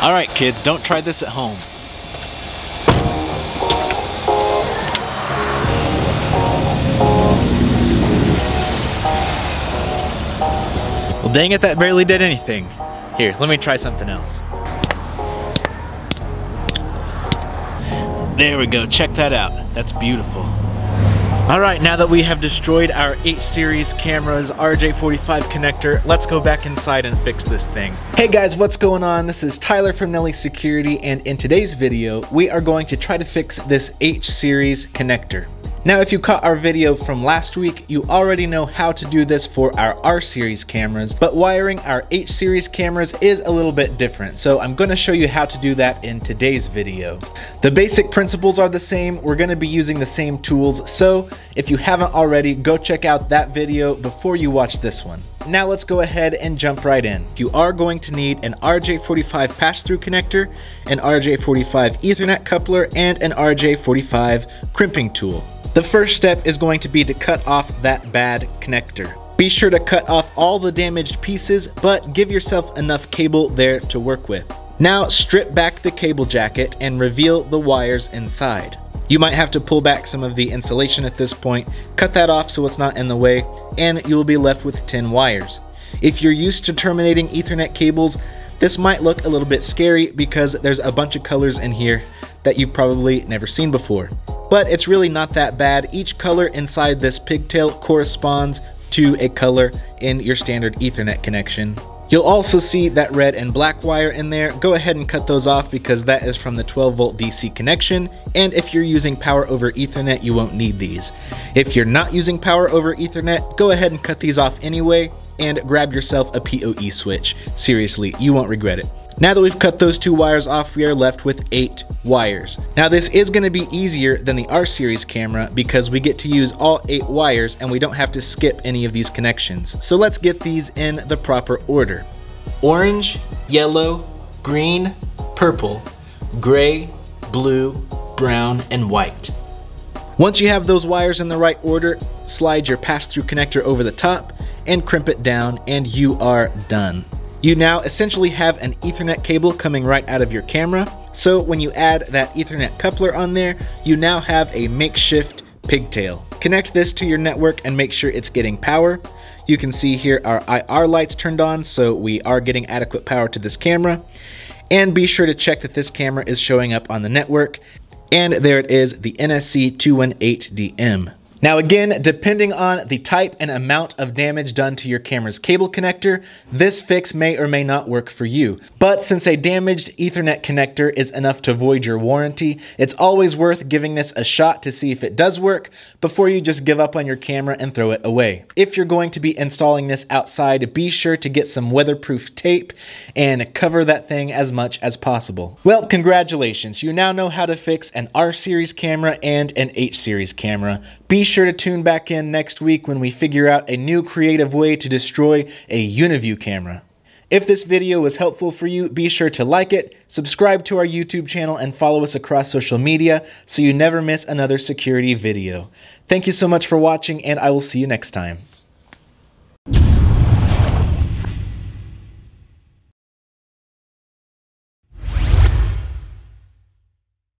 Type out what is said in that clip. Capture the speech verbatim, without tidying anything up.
All right, kids, don't try this at home. Well, dang it, that barely did anything. Here, let me try something else. There we go, check that out. That's beautiful. All right, now that we have destroyed our H series camera's R J forty-five connector, let's go back inside and fix this thing. Hey guys, what's going on? This is Tyler from Nelly Security, and in today's video, we are going to try to fix this H series connector. Now, if you caught our video from last week, you already know how to do this for our R series cameras, but wiring our H series cameras is a little bit different, so I'm going to show you how to do that in today's video. The basic principles are the same. We're going to be using the same tools, so if you haven't already, go check out that video before you watch this one. Now let's go ahead and jump right in. You are going to need an R J forty-five pass-through connector, an R J forty-five Ethernet coupler, and an R J forty-five crimping tool. The first step is going to be to cut off that bad connector. Be sure to cut off all the damaged pieces, but give yourself enough cable there to work with. Now strip back the cable jacket and reveal the wires inside. You might have to pull back some of the insulation at this point, cut that off so it's not in the way, and you'll be left with tin wires. If you're used to terminating Ethernet cables, this might look a little bit scary because there's a bunch of colors in here that you've probably never seen before. But it's really not that bad. Each color inside this pigtail corresponds to a color in your standard Ethernet connection. You'll also see that red and black wire in there. Go ahead and cut those off because that is from the twelve volt D C connection. And if you're using power over Ethernet, you won't need these. If you're not using power over Ethernet, go ahead and cut these off anyway and grab yourself a P O E switch. Seriously, you won't regret it. Now that we've cut those two wires off, we are left with eight wires. Now this is gonna be easier than the R series camera because we get to use all eight wires and we don't have to skip any of these connections. So let's get these in the proper order. Orange, yellow, green, purple, gray, blue, brown, and white. Once you have those wires in the right order, slide your pass-through connector over the top and crimp it down, and you are done. You now essentially have an Ethernet cable coming right out of your camera. So when you add that Ethernet coupler on there, you now have a makeshift pigtail. Connect this to your network and make sure it's getting power. You can see here our I R lights turned on, so we are getting adequate power to this camera. And be sure to check that this camera is showing up on the network. And there it is, the N S C two eighteen D M. Now again, depending on the type and amount of damage done to your camera's cable connector, this fix may or may not work for you. But since a damaged Ethernet connector is enough to void your warranty, it's always worth giving this a shot to see if it does work before you just give up on your camera and throw it away. If you're going to be installing this outside, be sure to get some weatherproof tape and cover that thing as much as possible. Well, congratulations. You now know how to fix an R series camera and an H series camera. Be Be sure to tune back in next week when we figure out a new creative way to destroy a Uniview camera. If this video was helpful for you, be sure to like it, subscribe to our YouTube channel, and follow us across social media so you never miss another security video. Thank you so much for watching, and I will see you next time.